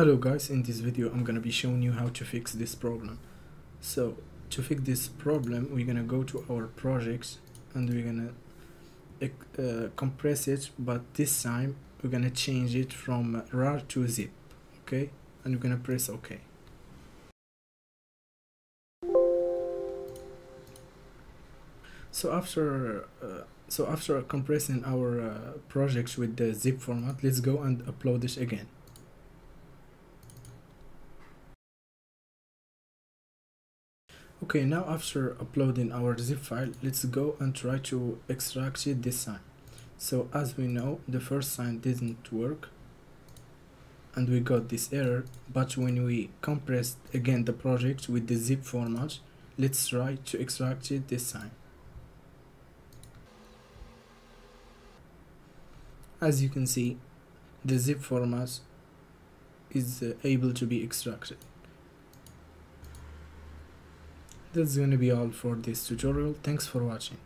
Hello guys, in this video I'm gonna be showing you how to fix this problem. So to fix this problem we're gonna go to our projects and we're gonna compress it, but this time we're gonna change it from RAR to zip. Okay, and we're gonna press OK. So after compressing our projects with the zip format, let's go and upload this again. Okay, now after uploading our zip file, let's go and try to extract it this time. So as we know, the first time didn't work and we got this error, but when we compressed again the project with the zip format, let's try to extract it this time. As you can see, the zip format is able to be extracted. That's going to be all for this tutorial. Thanks for watching.